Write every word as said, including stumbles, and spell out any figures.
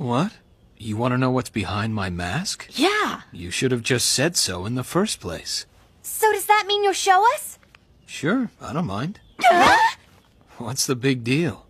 What? You want to know what's behind my mask? Yeah! You should have just said so in the first place. So does that mean you'll show us? Sure, I don't mind. What's the big deal?